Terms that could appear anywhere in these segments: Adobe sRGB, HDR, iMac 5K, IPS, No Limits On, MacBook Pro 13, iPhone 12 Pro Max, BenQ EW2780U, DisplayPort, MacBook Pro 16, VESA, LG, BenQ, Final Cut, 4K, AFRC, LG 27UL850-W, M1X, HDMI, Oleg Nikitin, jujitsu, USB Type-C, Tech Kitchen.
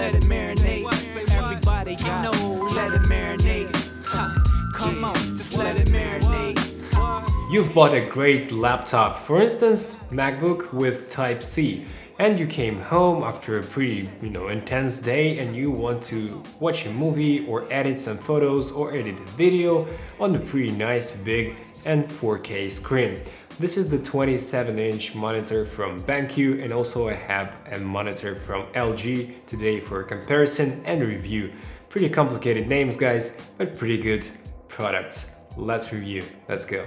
let it marinate. Everybody, you know, let it marinate. Come on, just let it marinate. You've bought a great laptop, for instance, MacBook with Type-C, and you came home after a pretty, intense day and you want to watch a movie or edit some photos or edit a video on the pretty nice big and 4K screen. This is the 27-inch monitor from BenQ, and also I have a monitor from LG today for comparison and review. Pretty complicated names, guys, but pretty good products. Let's review, let's go.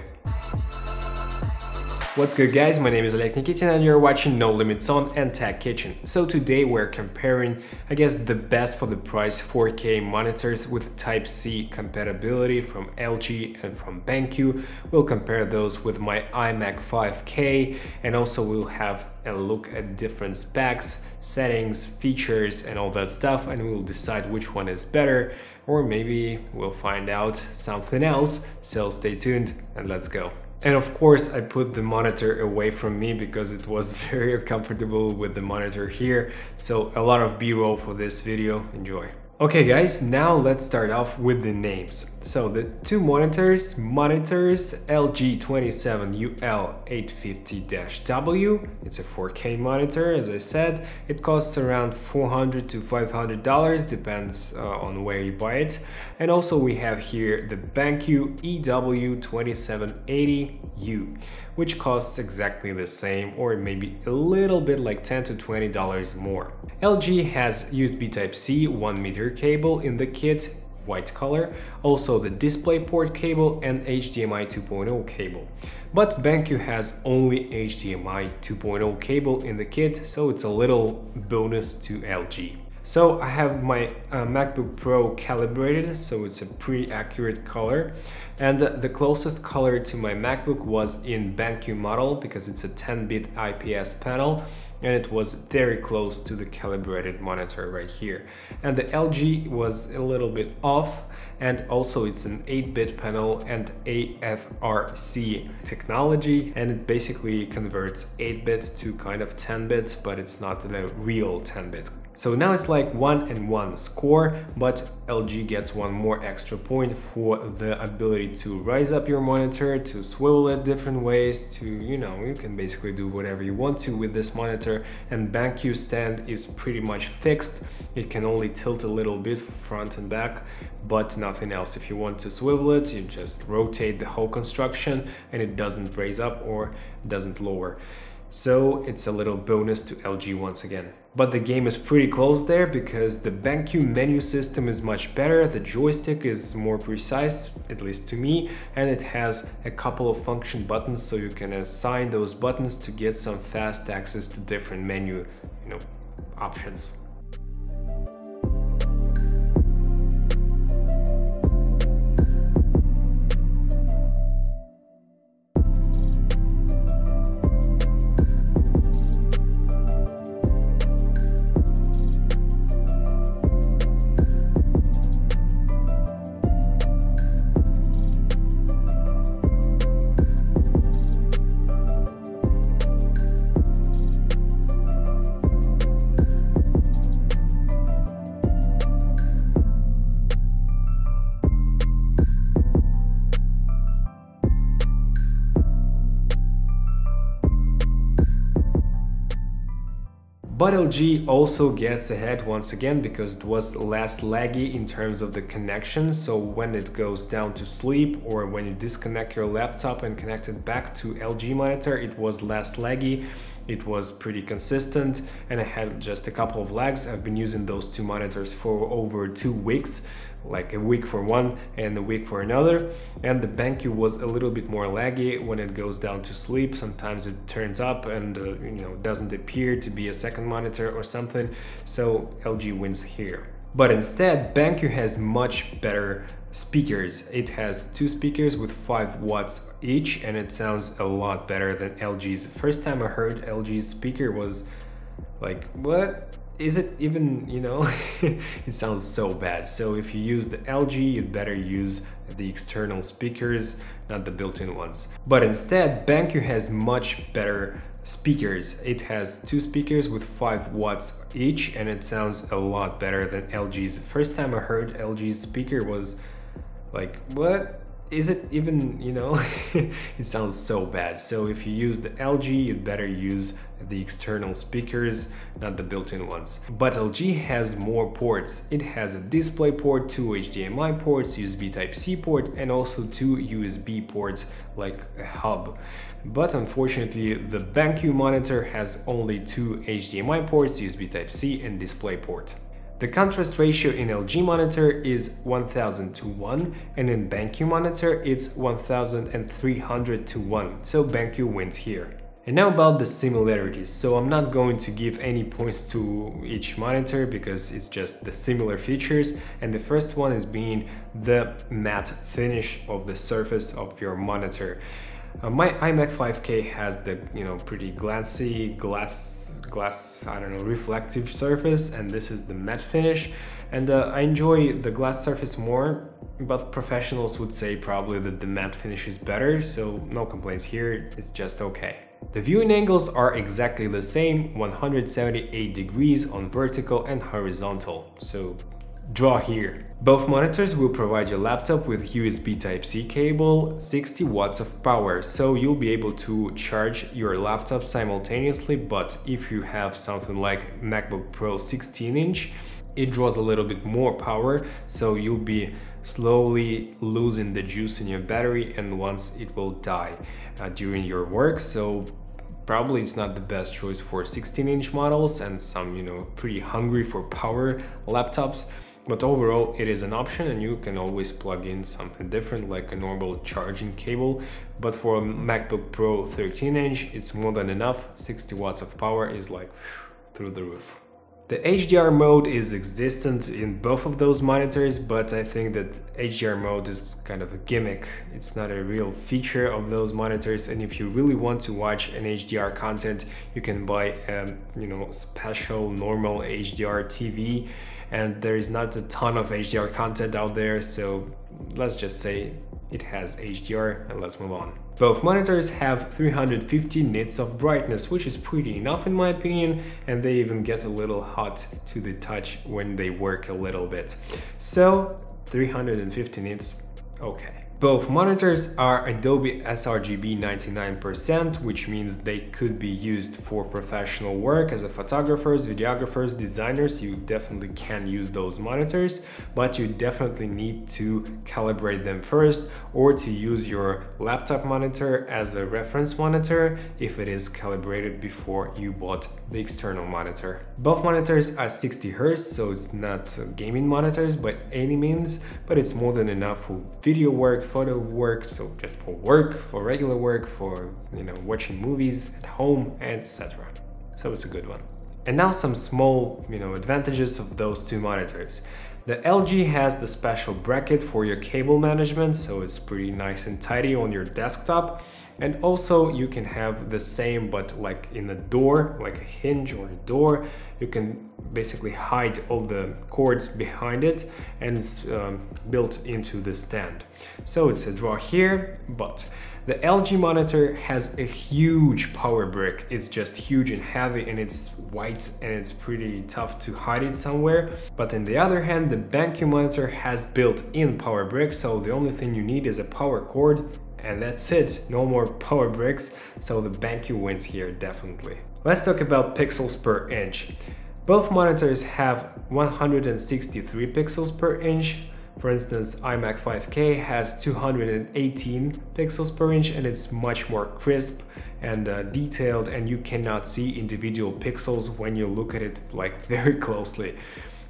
What's good, guys? My name is Oleg Nikitin and you're watching No Limits On and Tech Kitchen. So today we're comparing, I guess, the best for the price 4K monitors with Type-C compatibility from LG and from BenQ. We'll compare those with my iMac 5K, and also we'll have a look at different specs, settings, features and all that stuff, and we'll decide which one is better, or maybe we'll find out something else. So stay tuned and let's go. And of course, I put the monitor away from me because it was very uncomfortable with the monitor here. So a lot of B-roll for this video. Enjoy. Okay, guys, now let's start off with the names. So the two monitors LG 27UL850-W. It's a 4K monitor, as I said. It costs around $400 to $500, depends on where you buy it. And also we have here the BenQ EW2780U, which costs exactly the same, or maybe a little bit like $10 to $20 more. LG has USB Type-C 1 meter cable in the kit, white color, also the DisplayPort cable and HDMI 2.0 cable. But BenQ has only HDMI 2.0 cable in the kit, so it's a little bonus to LG. So I have my MacBook Pro calibrated, so it's a pretty accurate color. And the closest color to my MacBook was in BenQ model, because it's a 10-bit IPS panel, and it was very close to the calibrated monitor right here. And the LG was a little bit off, and also it's an 8-bit panel and AFRC technology, and it basically converts 8-bit to kind of 10-bit, but it's not the real 10-bit. So now it's like 1 and 1 score, but LG gets one more extra point for the ability to rise up your monitor, to swivel it different ways, to, you can basically do whatever you want to with this monitor. And BenQ stand is pretty much fixed. It can only tilt a little bit front and back, but nothing else. If you want to swivel it, you just rotate the whole construction and it doesn't raise up or doesn't lower. So it's a little bonus to LG once again. But the game is pretty close there, because the BenQ menu system is much better, the joystick is more precise, at least to me, and it has a couple of function buttons, so you can assign those buttons to get some fast access to different menu, options. But LG also gets ahead once again, because it was less laggy in terms of the connection. So when it goes down to sleep, or when you disconnect your laptop and connect it back to LG monitor, it was less laggy. It was pretty consistent, and I had just a couple of lags. I've been using those two monitors for over 2 weeks, like a week for one and a week for another, and the BenQ was a little bit more laggy when it goes down to sleep. Sometimes it turns up and doesn't appear to be a second monitor or something, so LG wins here. But instead, BenQ has much better speakers. It has 2 speakers with 5 watts each, and it sounds a lot better than LG's. First time I heard LG's speaker was like, what is it even, it sounds so bad. So if you use the LG, you'd better use the external speakers, not the built-in ones. But instead, BenQ has much better Speakers. It has two speakers with 5 watts each, and it sounds a lot better than LG's. First time I heard LG's speaker was like, what? Is it even, you know? It sounds so bad. So if you use the LG, you'd better use the external speakers, not the built-in ones. But LG has more ports. It has a DisplayPort, 2 HDMI ports, USB Type-C port, and also 2 USB ports like a hub. But unfortunately, the BenQ monitor has only 2 HDMI ports, USB Type-C and DisplayPort. The contrast ratio in LG monitor is 1000:1, and in BenQ monitor it's 1300:1, so BenQ wins here. And now about the similarities. So I'm not going to give any points to each monitor because it's just the similar features, and the first one is being the matte finish of the surface of your monitor. My iMac 5K has the, you know, pretty glassy glass, I don't know, reflective surface, and this is the matte finish, and I enjoy the glass surface more, but professionals would say probably that the matte finish is better, so no complaints here, it's just okay. The viewing angles are exactly the same, 178 degrees on vertical and horizontal, so draw here. Both monitors will provide your laptop with USB Type-C cable, 60 watts of power, so you'll be able to charge your laptop simultaneously, but if you have something like MacBook Pro 16-inch, it draws a little bit more power, so you'll be slowly losing the juice in your battery, and once it will die during your work, so probably it's not the best choice for 16-inch models and some, you know, pretty hungry for power laptops. But overall, it is an option, and you can always plug in something different like a normal charging cable. But for a MacBook Pro 13-inch, it's more than enough. 60 watts of power is like through the roof. The HDR mode is existent in both of those monitors, but I think that HDR mode is kind of a gimmick. It's not a real feature of those monitors, and if you really want to watch an HDR content, you can buy a, you know, special normal HDR TV, and there is not a ton of HDR content out there, so let's just say it has HDR, and let's move on. Both monitors have 350 nits of brightness, which is pretty enough in my opinion, and they even get a little hot to the touch when they work a little bit. So 350 nits, okay. Both monitors are Adobe sRGB 99%, which means they could be used for professional work as a photographers, videographers, designers. You definitely can use those monitors, but you definitely need to calibrate them first, or to use your laptop monitor as a reference monitor if it is calibrated before you bought the external monitor. Both monitors are 60 Hz, so it's not gaming monitors by any means, but it's more than enough for video work, photo work, so just for work, for regular work, for, you know, watching movies at home, etc. So it's a good one. And now some small, you know, advantages of those two monitors. The LG has the special bracket for your cable management, so it's pretty nice and tidy on your desktop. And also you can have the same, but like in a door, like a hinge or a door, you can basically hide all the cords behind it, and it's built into the stand. So it's a draw here, but the LG monitor has a huge power brick. It's just huge and heavy, and it's white, and it's pretty tough to hide it somewhere. But on the other hand, the BenQ monitor has built-in power brick, so the only thing you need is a power cord, and that's it, no more power bricks, so the BenQ wins here, definitely. Let's talk about pixels per inch. Both monitors have 163 pixels per inch. For instance, iMac 5K has 218 pixels per inch, and it's much more crisp and detailed, and you cannot see individual pixels when you look at it like very closely.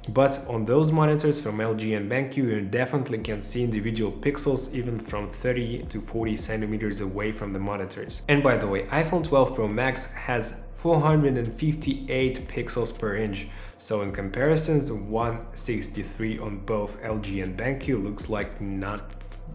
But on those monitors from LG and BenQ, you definitely can see individual pixels even from 30 to 40 centimeters away from the monitors. And by the way, iPhone 12 Pro Max has 458 pixels per inch. So in comparisons, 163 on both LG and BenQ looks like not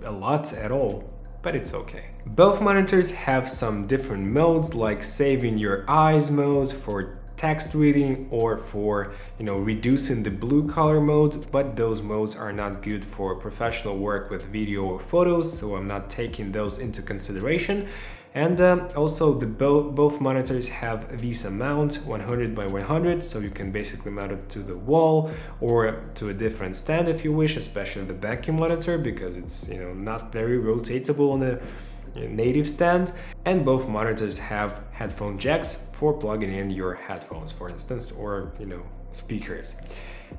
a lot at all, but it's okay. Both monitors have some different modes, like saving your eyes mode for text reading, or for, you know, reducing the blue color mode, but those modes are not good for professional work with video or photos, so I'm not taking those into consideration. And also the both monitors have VESA mount, 100 by 100, so you can basically mount it to the wall or to a different stand if you wish, especially the BenQ monitor, because it's, you know, not very rotatable on a native stand. And both monitors have headphone jacks for plugging in your headphones, for instance, or, you know, speakers.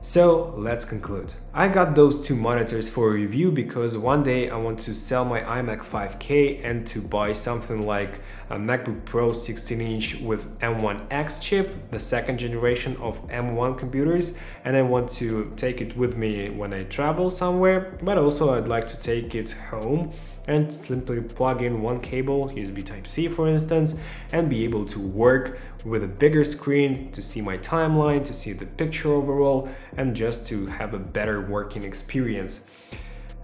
So let's conclude. I got those two monitors for review because one day I want to sell my iMac 5K and to buy something like a MacBook Pro 16 inch with M1X chip, the second generation of M1 computers, and I want to take it with me when I travel somewhere, but also I'd like to take it home and simply plug in one cable, USB Type-C for instance, and be able to work with a bigger screen, to see my timeline, to see the picture overall, and just to have a better working experience.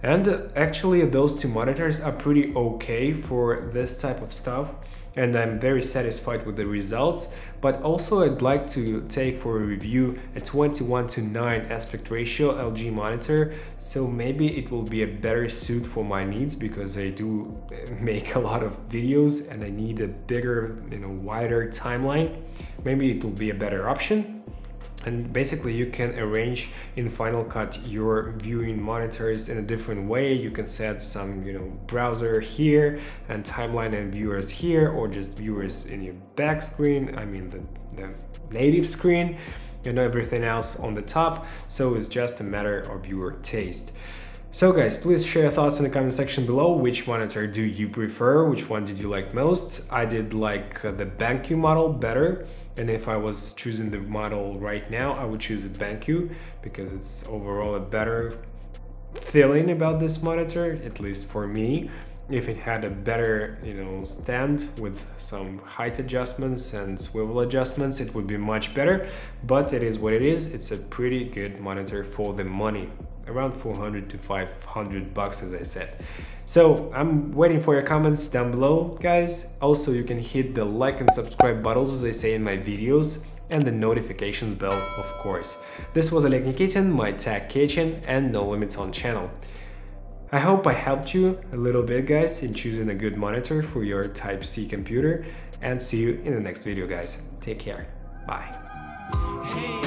And actually those two monitors are pretty okay for this type of stuff, and I'm very satisfied with the results. But also I'd like to take for a review a 21:9 aspect ratio LG monitor, so maybe it will be a better suit for my needs, because I do make a lot of videos and I need a bigger, you know, wider timeline. Maybe it will be a better option. And basically you can arrange in Final Cut your viewing monitors in a different way. You can set some, you know, browser here and timeline and viewers here, or just viewers in your back screen, I mean the native screen, and everything else on the top. So it's just a matter of your taste. So guys, please share your thoughts in the comment section below. Which monitor do you prefer? Which one did you like most? I did like the BenQ model better, and if I was choosing the model right now, I would choose a BenQ, because it's overall a better feeling about this monitor, at least for me. If it had a better, you know, stand with some height adjustments and swivel adjustments, it would be much better, but it is what it is. It's a pretty good monitor for the money, around 400 to 500 bucks, as I said. So I'm waiting for your comments down below, guys. Also, you can hit the like and subscribe buttons, as I say in my videos, and the notifications bell, of course. This was Oleg Nikitin, my Tech Kitchen and No Limits On channel. I hope I helped you a little bit, guys, in choosing a good monitor for your Type-C computer, and see you in the next video, guys. Take care. Bye.